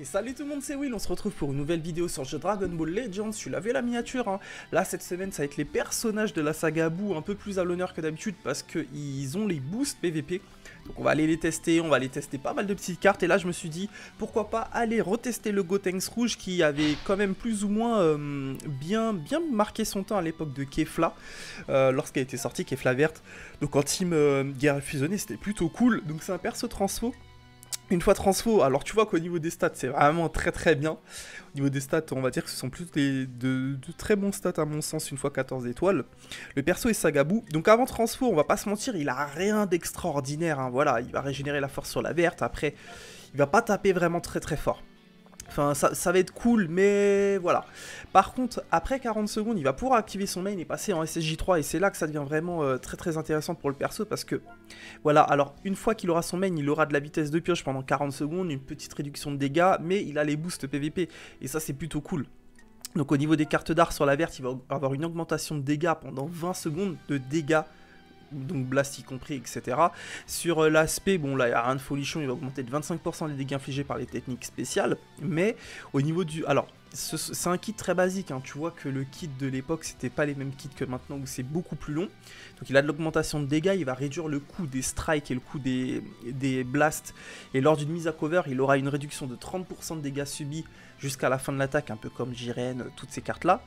Et salut tout le monde, c'est Will, on se retrouve pour une nouvelle vidéo sur le jeu Dragon Ball Legends. Tu l'as vu la miniature, hein. Là cette semaine ça va être les personnages de la saga Buu un peu plus à l'honneur que d'habitude parce qu'ils ont les boosts PVP. Donc on va aller les tester, on va aller tester pas mal de petites cartes. Et là je me suis dit pourquoi pas aller retester le Gotenks rouge qui avait quand même plus ou moins bien marqué son temps à l'époque de Kefla, lorsqu'elle était sortie, Kefla verte. Donc en team guerre fusionnée c'était plutôt cool. Donc c'est un perso transfo. Une fois transfo, alors tu vois qu'au niveau des stats c'est vraiment très bien. Au niveau des stats on va dire que ce sont plus de très bons stats à mon sens une fois 14 étoiles. Le perso est Saga Buu. Donc avant transfo on va pas se mentir, il a rien d'extraordinaire, hein. Voilà, il va régénérer la force sur la verte. Après il va pas taper vraiment très fort. Enfin ça va être cool mais voilà. Par contre après 40 secondes il va pouvoir activer son main et passer en SSJ3. Et c'est là que ça devient vraiment très intéressant pour le perso. Parce que voilà, alors une fois qu'il aura son main il aura de la vitesse de pioche pendant 40 secondes. Une petite réduction de dégâts mais il a les boosts PVP. Et ça c'est plutôt cool. Donc au niveau des cartes d'art sur la verte il va avoir une augmentation de dégâts pendant 20 secondes de dégâts. Donc blast y compris, etc. Sur l'aspect, bon là il n'y a rien de folichon, il va augmenter de 25% les dégâts infligés par les techniques spéciales. Mais au niveau du... Alors, c'est un kit très basique, hein. Tu vois que le kit de l'époque, c'était pas les mêmes kits que maintenant où c'est beaucoup plus long. Donc il a de l'augmentation de dégâts, il va réduire le coût des strikes et le coût des blasts. Et lors d'une mise à cover, il aura une réduction de 30% de dégâts subis jusqu'à la fin de l'attaque, un peu comme Jiren, toutes ces cartes-là.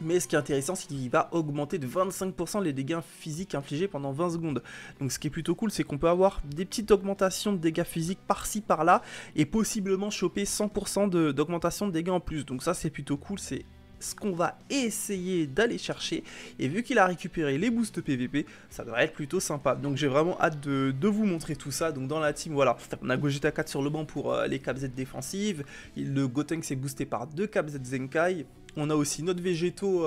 Mais ce qui est intéressant, c'est qu'il va augmenter de 25% les dégâts physiques infligés pendant 20 secondes. Donc ce qui est plutôt cool, c'est qu'on peut avoir des petites augmentations de dégâts physiques par-ci, par-là, et possiblement choper 100% d'augmentation de dégâts en plus. Donc ça, c'est plutôt cool, c'est ce qu'on va essayer d'aller chercher. Et vu qu'il a récupéré les boosts PVP, ça devrait être plutôt sympa. Donc j'ai vraiment hâte de vous montrer tout ça. Donc dans la team, voilà, on a Gogeta 4 sur le banc pour les Capzettes défensives. Le Gotenks est boosté par 2 Capzettes Zenkai. On a aussi notre végétaux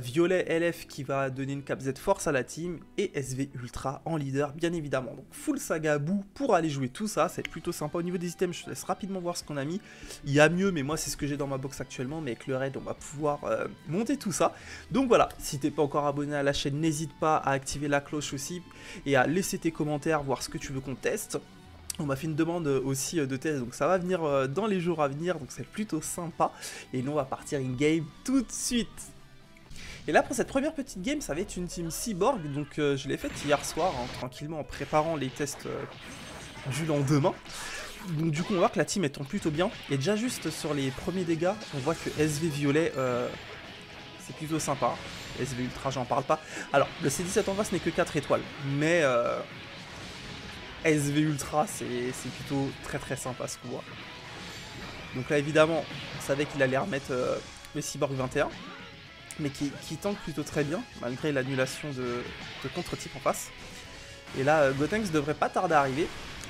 violet LF qui va donner une Capzette force à la team. Et SV Ultra en leader bien évidemment. Donc full Saga Buu pour aller jouer tout ça. C'est plutôt sympa. Au niveau des items je te laisse rapidement voir ce qu'on a mis. Il y a mieux mais moi c'est ce que j'ai dans ma box actuellement. Mais avec le raid on va pouvoir monter tout ça. Donc voilà, si t'es pas encore abonné à la chaîne n'hésite pas à activer la cloche aussi. Et à laisser tes commentaires, voir ce que tu veux qu'on teste. On m'a fait une demande aussi de test, donc ça va venir dans les jours à venir, donc c'est plutôt sympa. Et nous on va partir in-game tout de suite. Et là pour cette première petite game, ça va être une team cyborg, donc je l'ai faite hier soir, hein, tranquillement en préparant les tests du lendemain. Donc du coup on voit que la team est plutôt bien, et déjà juste sur les premiers dégâts, on voit que SV Violet, c'est plutôt sympa. Hein. SV Ultra, j'en parle pas. Alors, le C17 en face n'est que 4 étoiles, mais... SV Ultra, c'est plutôt très sympa ce qu'on voit. Donc là, évidemment, on savait qu'il allait remettre le Cyborg 21, mais qui tank plutôt très bien, malgré l'annulation de contre-type en face. Et là, Gotenks devrait pas tarder à arriver.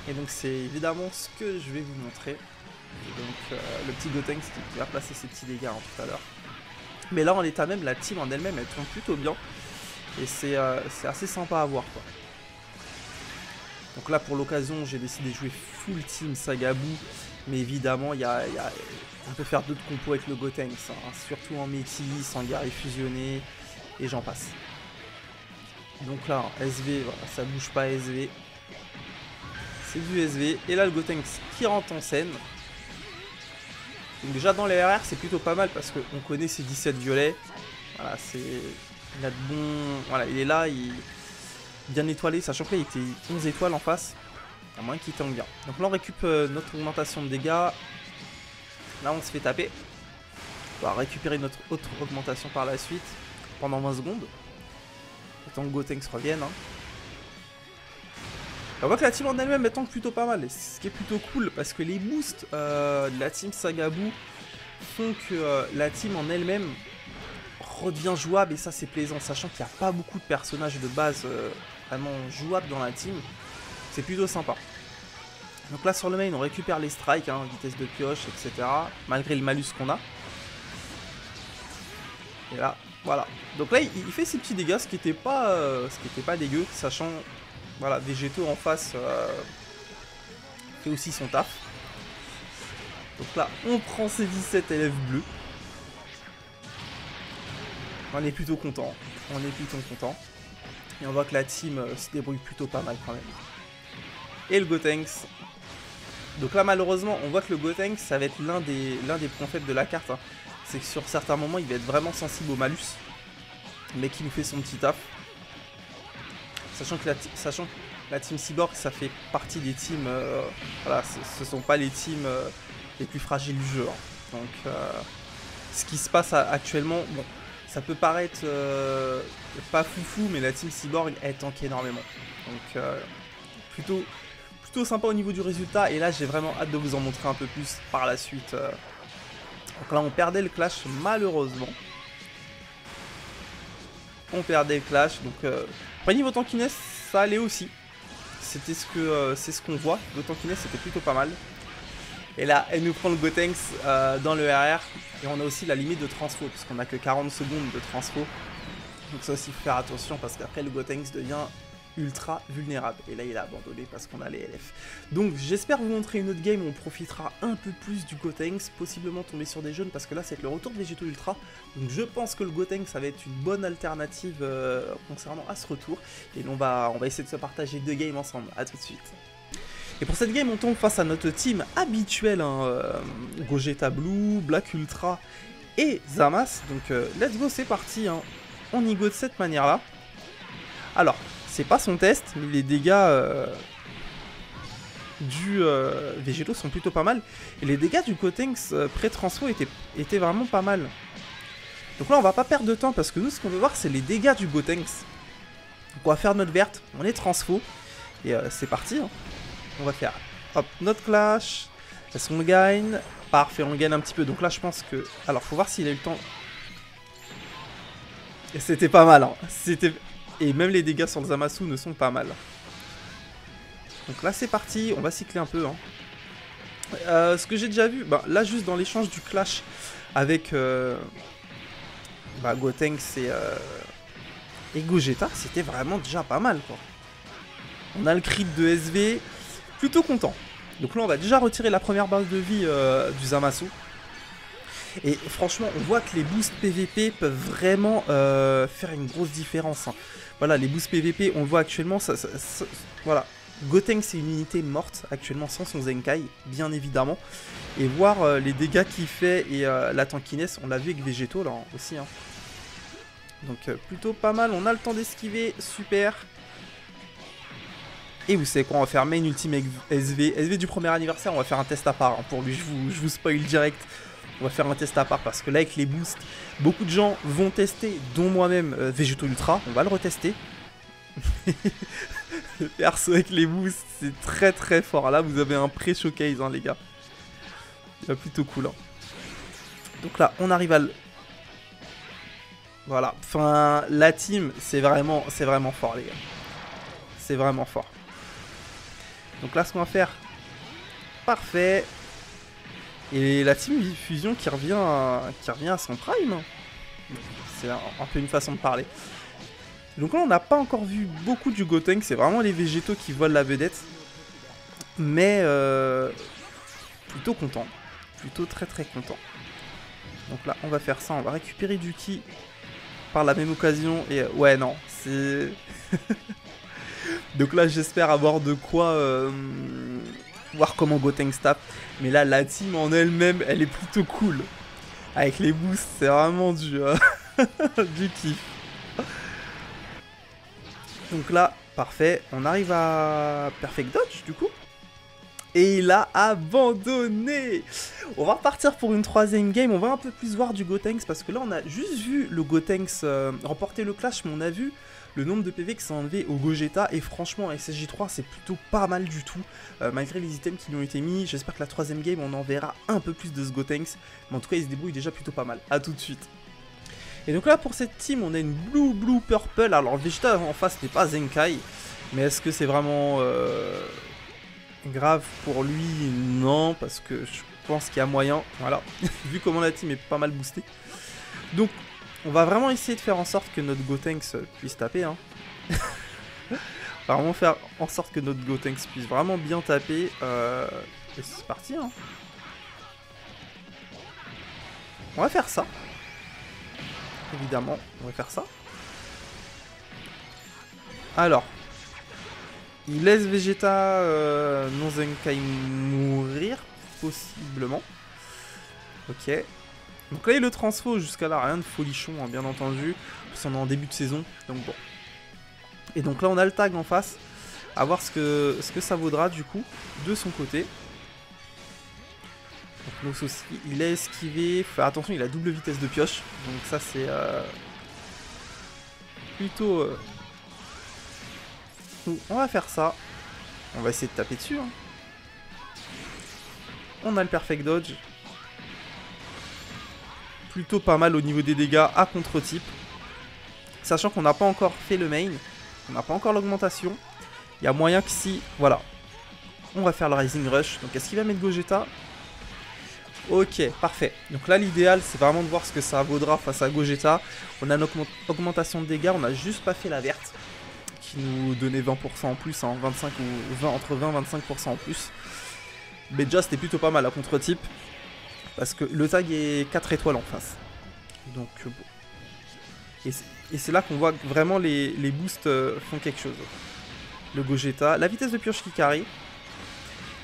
Et donc, c'est évidemment ce que je vais vous montrer. Et donc, le petit Gotenks qui va placer ses petits dégâts hein, tout à l'heure. Mais là, en l'état même, la team en elle-même, elle tourne plutôt bien. Et c'est assez sympa à voir, quoi. Donc là pour l'occasion j'ai décidé de jouer full team Saga Buu. Mais évidemment on peut faire d'autres compos avec le Gotenks hein, surtout en métis, en guerrier fusionné. Et j'en passe. Donc là SV, voilà, ça bouge pas SV. C'est du SV. Et là le Gotenks qui rentre en scène. Donc déjà dans les RR c'est plutôt pas mal parce qu'on connaît ses 17 violets. Voilà c'est... Il a de bons... Voilà il est là, il... Bien étoilé, sachant qu'il était 11 étoiles en face. À moins qu'il tangue bien. Donc là on récupère notre augmentation de dégâts. Là on se fait taper. On va récupérer notre autre augmentation par la suite. Pendant 20 secondes. Attends que Gotenks revienne. Hein. On voit que la team en elle-même tangue plutôt pas mal. Ce qui est plutôt cool parce que les boosts de la team Saga Buu font que la team en elle-même redevient jouable et ça c'est plaisant, sachant qu'il n'y a pas beaucoup de personnages de base vraiment jouables dans la team, c'est plutôt sympa. Donc là sur le main on récupère les strikes, hein, vitesse de pioche, etc. Malgré le malus qu'on a. Et là, voilà. Donc là il fait ses petits dégâts, ce qui était pas dégueu, sachant voilà, Végétaux en face fait aussi son taf. Donc là on prend ses 17 élèves bleus. On est plutôt content, on est plutôt content. Et on voit que la team se débrouille plutôt pas mal quand même. Et le Gotenks Donc là malheureusement on voit que le Gotenks ça va être l'un des points faibles de la carte hein. C'est que sur certains moments il va être vraiment sensible au malus, mais qui nous fait son petit taf. Sachant que la team Cyborg ça fait partie des teams, voilà, ce sont pas les teams les plus fragiles du jeu hein. Donc ce qui se passe actuellement, bon, ça peut paraître pas foufou, mais la team Cyborg elle tank énormément. Donc plutôt sympa au niveau du résultat, et là j'ai vraiment hâte de vous en montrer un peu plus par la suite. Donc là on perdait le clash malheureusement. On perdait le clash, donc après niveau tankiness ça allait aussi. C'était ce que c'est ce qu'on voit, le tankiness c'était plutôt pas mal. Et là elle nous prend le Gotenks dans le RR, et on a aussi la limite de transfo, parce qu'on a que 40 secondes de transfo. Donc ça aussi faut faire attention, parce qu'après le Gotenks devient ultra vulnérable, et là il a abandonné parce qu'on a les LF. Donc j'espère vous montrer une autre game où on profitera un peu plus du Gotenks, possiblement tomber sur des jeunes, parce que là c'est le retour de Végéto Ultra, donc je pense que le Gotenks ça va être une bonne alternative concernant à ce retour, et on va essayer de se partager deux games ensemble. À tout de suite. Et pour cette game on tombe face à notre team habituelle hein, Gogeta Blue, Black Ultra et Zamasu, donc let's go, c'est parti hein. On y go de cette manière là. Alors c'est pas son test, mais les dégâts du Végéto sont plutôt pas mal. Et les dégâts du Gotenks pré-transfo étaient vraiment pas mal. Donc là, on va pas perdre de temps, parce que nous, ce qu'on veut voir, c'est les dégâts du Gotenks. Donc on va faire notre verte, on est transfo. Et c'est parti. Hein. On va faire hop, notre clash. Est-ce qu'on gagne? Parfait, on gagne un petit peu. Donc là, je pense que... Alors, faut voir s'il a eu le temps. Et c'était pas mal. Hein. C'était... Et même les dégâts sur le Zamasu ne sont pas mal. Donc là c'est parti, on va cycler un peu hein. Ce que j'ai déjà vu, bah, là juste dans l'échange du clash avec Gotenks et Gogeta, c'était vraiment déjà pas mal quoi. On a le crit de SV, plutôt content. Donc là on va déjà retirer la première base de vie du Zamasu. Et franchement on voit que les boosts PVP peuvent vraiment faire une grosse différence hein. Voilà, les boosts PVP on le voit actuellement, voilà. Gotenks c'est une unité morte actuellement sans son Zenkai, bien évidemment. Et voir les dégâts qu'il fait et la tankiness, on l'a vu avec Végéto là hein, aussi hein. Donc plutôt pas mal, on a le temps d'esquiver, super. Et vous savez quoi, on va faire main ultime avec SV du premier anniversaire, on va faire un test à part hein, pour lui, je vous spoil direct. On va faire un test à part, parce que là avec les boosts, beaucoup de gens vont tester, dont moi-même Végéto Ultra, on va le retester. Le perso avec les boosts, c'est très très fort. Là vous avez un pré-showcase hein, les gars. C'est plutôt cool hein. Donc là on arrive à le... Voilà, enfin la team c'est vraiment fort les gars. C'est vraiment fort. Donc là ce qu'on va faire, parfait. Et la team Fusion qui revient à son prime. C'est un peu une façon de parler. Donc là, on n'a pas encore vu beaucoup du Gotenks. C'est vraiment les Végéto qui volent la vedette. Mais plutôt content. Plutôt très très content. Donc là, on va faire ça. On va récupérer du ki par la même occasion. Et ouais, non. C'est... Donc là, j'espère avoir de quoi... voir comment Gotenks tape, mais là la team en elle-même elle est plutôt cool. Avec les boosts c'est vraiment du kiff. Donc là parfait, on arrive à perfect dodge du coup. Et il a abandonné. On va repartir pour une troisième game, on va un peu plus voir du Gotenks, parce que là on a juste vu le Gotenks remporter le clash, mais on a vu le nombre de PV que ça a enlevé au Gogeta, et franchement à SSJ3 c'est plutôt pas mal du tout, malgré les items qui lui ont été mis. J'espère que la troisième game on en verra un peu plus de ce Gotenks, mais en tout cas il se débrouille déjà plutôt pas mal. A tout de suite. Et donc là pour cette team on a une blue purple, alors Vegeta en face n'est pas Zenkai, mais est-ce que c'est vraiment... grave pour lui, non, parce que je pense qu'il y a moyen, voilà, vu comment la team est pas mal boostée. Donc on va vraiment essayer de faire en sorte que notre Gotenks puisse taper hein. On va vraiment faire en sorte que notre Gotenks puisse vraiment bien taper, et c'est parti hein. On va faire ça, évidemment, on va faire ça. Alors Il laisse Vegeta non Zenkai mourir, possiblement. Ok. Donc là, il le transfo. Jusqu'à là, rien de folichon, hein, bien entendu. Parce qu'on est en début de saison, donc bon. Et donc là, on a le tag en face. À voir ce que ça vaudra, du coup, de son côté. Donc Nos aussi, il a esquivé. Enfin, attention, il a double vitesse de pioche. Donc ça, c'est plutôt... Donc, on va faire ça. On va essayer de taper dessus. Hein. On a le perfect dodge. Plutôt pas mal au niveau des dégâts à contre-type. Sachant qu'on n'a pas encore fait le main. On n'a pas encore l'augmentation. Il y a moyen que si... Voilà. On va faire le Rising Rush. Donc est-ce qu'il va mettre Gogeta? Ok, parfait. Donc là, l'idéal, c'est vraiment de voir ce que ça vaudra face à Gogeta. On a une augmentation de dégâts. On n'a juste pas fait la verte. Qui nous donnait 20% en plus, hein, 25 ou 20, entre 20 et 25% en plus. Mais déjà c'était plutôt pas mal à contre-type. Parce que le tag est 4 étoiles en face. Donc bon. Et c'est là qu'on voit que vraiment les boosts font quelque chose. Le Gogeta, la vitesse de pioche qui carry.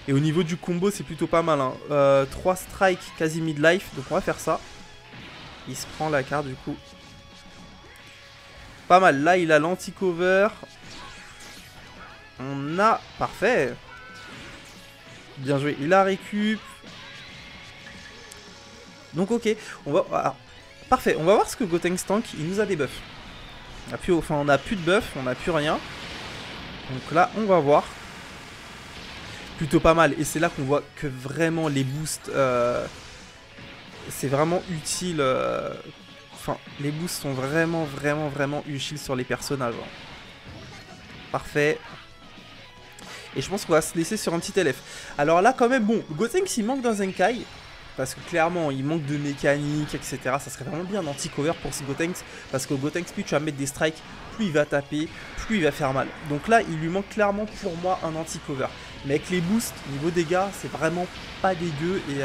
Et au niveau du combo c'est plutôt pas mal. Hein. 3 strikes quasi mid-life. Donc on va faire ça. Il se prend la carte du coup. Pas mal, là il a l'anti-cover. On a... Parfait. Bien joué, il a récup. Donc ok, on va... Alors, parfait, on va voir ce que Gotenks tank, il nous a des buffs. On a plus... Enfin on a plus de buffs, on a plus rien. Donc là on va voir. Plutôt pas mal, et c'est là qu'on voit que vraiment les boosts... C'est vraiment utile... Enfin, les boosts sont vraiment utiles sur les personnages. Parfait. Et je pense qu'on va se laisser sur un petit élève. Alors là, quand même, bon, Gotenks, il manque d'un Zenkai. Parce que clairement, il manque de mécanique, etc. Ça serait vraiment bien un anti-cover pour ce Gotenks. Parce que Gotenks, plus tu vas mettre des strikes, plus il va taper, plus il va faire mal. Donc là, il lui manque clairement, pour moi, un anti-cover. Mais avec les boosts, niveau dégâts, c'est vraiment pas dégueu. Et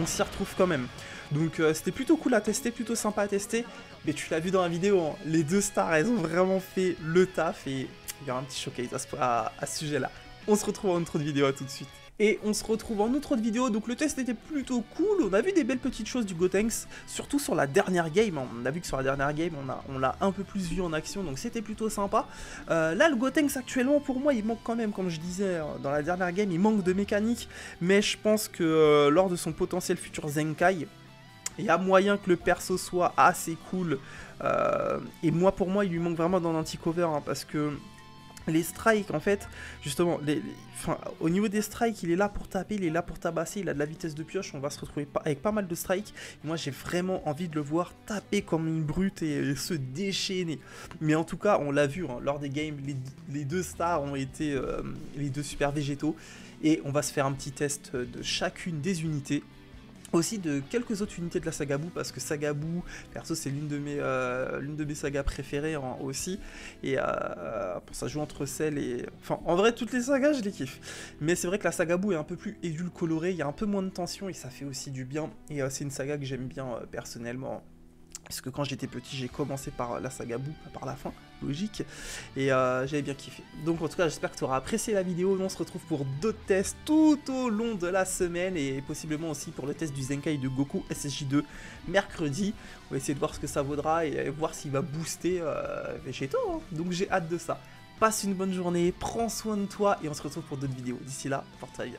on s'y retrouve quand même. Donc c'était plutôt cool à tester, plutôt sympa à tester. Mais tu l'as vu dans la vidéo, hein, les deux stars, elles ont vraiment fait le taf. Et il y aura un petit showcase à ce sujet-là. On se retrouve en intro de vidéo, à tout de suite. Et on se retrouve en outro de vidéo, donc le test était plutôt cool, on a vu des belles petites choses du Gotenks, surtout sur la dernière game, on a vu que sur la dernière game on l'a un peu plus vu en action, donc c'était plutôt sympa. Là le Gotenks actuellement pour moi il manque quand même, comme je disais dans la dernière game, il manque de mécanique, mais je pense que lors de son potentiel futur Zenkai, il y a moyen que le perso soit assez cool, et moi pour moi il lui manque vraiment dans l'anti-cover, hein, parce que... Les strikes, en fait, justement, au niveau des strikes, il est là pour taper, il est là pour tabasser, il a de la vitesse de pioche, on va se retrouver avec pas mal de strikes. Moi, j'ai vraiment envie de le voir taper comme une brute et se déchaîner. Mais en tout cas, on l'a vu, hein, lors des games, les deux stars ont été les deux super végétaux. Et on va se faire un petit test de chacune des unités. Aussi de quelques autres unités de la saga Boo, parce que saga Boo, perso, c'est l'une de mes sagas préférées, hein, aussi. Et pour ça, je joue entre celles et... Enfin, en vrai, toutes les sagas, je les kiffe. Mais c'est vrai que la saga Boo est un peu plus édulcolorée, il y a un peu moins de tension et ça fait aussi du bien. Et c'est une saga que j'aime bien personnellement. Parce que quand j'étais petit, j'ai commencé par la saga Boo, par la fin, logique, et j'avais bien kiffé. Donc en tout cas, j'espère que tu auras apprécié la vidéo, on se retrouve pour d'autres tests tout au long de la semaine, et possiblement aussi pour le test du Zenkai de Goku SSJ2 mercredi. On va essayer de voir ce que ça vaudra, et voir s'il va booster Vegeta, hein. Donc j'ai hâte de ça. Passe une bonne journée, prends soin de toi, et on se retrouve pour d'autres vidéos. D'ici là, porte-toi bien.